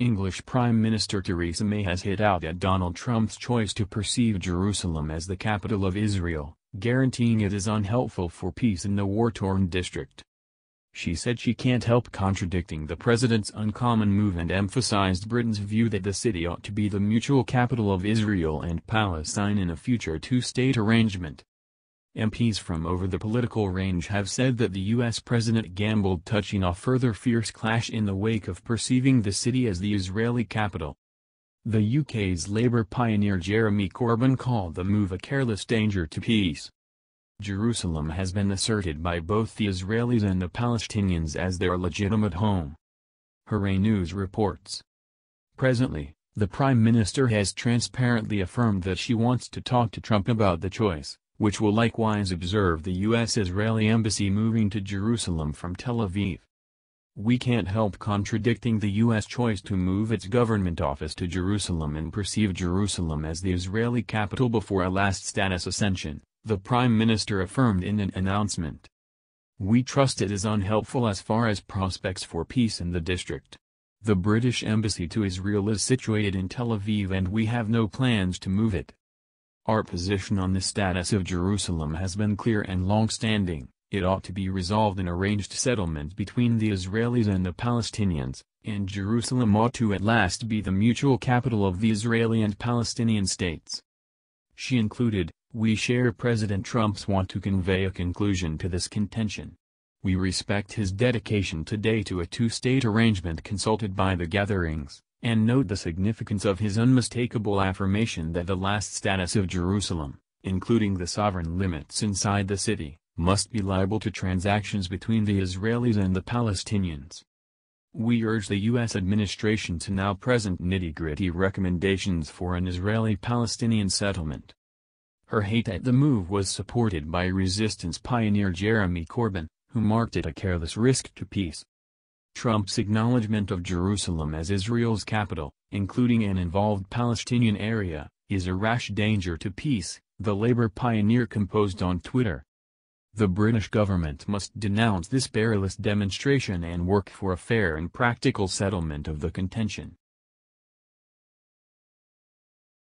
English Prime Minister Theresa May has hit out at Donald Trump's choice to perceive Jerusalem as the capital of Israel, guaranteeing it is unhelpful for peace in the war-torn district. She said she can't help contradicting the president's uncommon move and emphasized Britain's view that the city ought to be the mutual capital of Israel and Palestine in a future two-state arrangement. MPs from over the political range have said that the U.S. president gambled, touching off further fierce clash in the wake of perceiving the city as the Israeli capital. The UK's Labour pioneer Jeremy Corbyn called the move a careless danger to peace. Jerusalem has been asserted by both the Israelis and the Palestinians as their legitimate home. Hurray News reports. Presently, the Prime Minister has transparently affirmed that she wants to talk to Trump about the choice, which will likewise observe the U.S.-Israeli embassy moving to Jerusalem from Tel Aviv. We can't help contradicting the U.S. choice to move its government office to Jerusalem and perceive Jerusalem as the Israeli capital before a last status ascension, the Prime Minister affirmed in an announcement. We trust it is unhelpful as far as prospects for peace in the district. The British embassy to Israel is situated in Tel Aviv and we have no plans to move it. Our position on the status of Jerusalem has been clear and long-standing. It ought to be resolved in arranged settlement between the Israelis and the Palestinians, and Jerusalem ought to at last be the mutual capital of the Israeli and Palestinian states. She included, "We share President Trump's want to convey a conclusion to this contention. We respect his dedication today to a two-state arrangement consulted by the gatherings, and note the significance of his unmistakable affirmation that the last status of Jerusalem, including the sovereign limits inside the city, must be liable to transactions between the Israelis and the Palestinians." We urge the U.S. administration to now present nitty-gritty recommendations for an Israeli-Palestinian settlement. Her hate at the move was supported by resistance pioneer Jeremy Corbyn, who marked it a careless risk to peace. Trump's acknowledgement of Jerusalem as Israel's capital, including an involved Palestinian area, is a rash danger to peace, the Labour pioneer composed on Twitter. The British government must denounce this perilous demonstration and work for a fair and practical settlement of the contention.